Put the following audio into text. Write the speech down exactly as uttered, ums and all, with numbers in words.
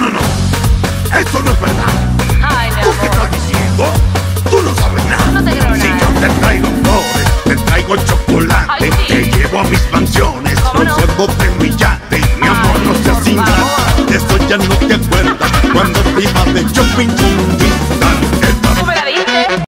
no, no. Eso no es verdad. Ay, mi amor. ¿Tú qué estás diciendo? Tú no sabes nada. No te creo nada. Si yo te traigo flores, te traigo chocolate, ay, sí, te llevo a mis mansiones, los no? Juego de mi yate. Mi amor, ay, no seas ingrata. De eso ya no te acuerdas. Cuando te iba de shopping.